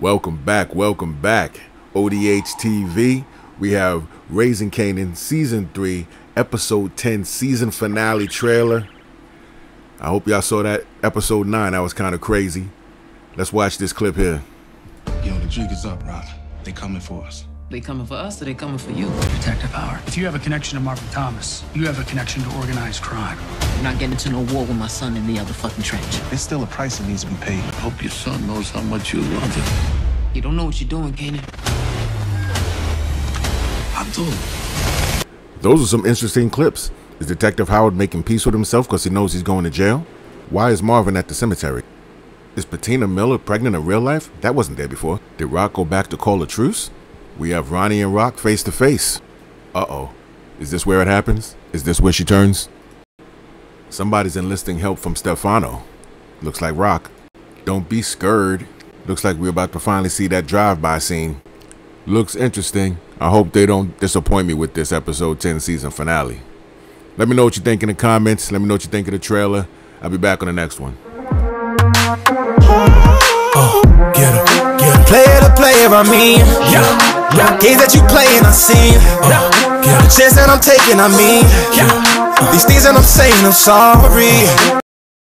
Welcome back, ODH TV. We have Raising Kanan Season 3, Episode 10, Season Finale Trailer. I hope y'all saw that. Episode 9, that was kind of crazy. Let's watch this clip here. Yo, the jig is up, Rock. They coming for us. They coming for us or they coming for you? Detective Howard. If you have a connection to Marvin Thomas, you have a connection to organized crime. I'm not getting into no war with my son in the other fucking trench. There's still a price that needs to be paid. I hope your son knows how much you love him. You don't know what you're doing, Kanan. I'm doing. Those are some interesting clips. Is Detective Howard making peace with himself because he knows he's going to jail? Why is Marvin at the cemetery? Is Patina Miller pregnant in real life? That wasn't there before. Did Rock go back to call a truce? We have Ronnie and Rock face to face. Uh-oh. Is this where it happens? Is this where she turns? Somebody's enlisting help from Stefano. Looks like Rock. Don't be scared. Looks like we're about to finally see that drive-by scene. Looks interesting. I hope they don't disappoint me with this episode 10 season finale. Let me know what you think in the comments. Let me know what you think of the trailer. I'll be back on the next one. Get em. Player, I mean. Yeah. Games that you playing, I see. The chance that I'm taking, I mean. These things that I'm saying, I'm sorry.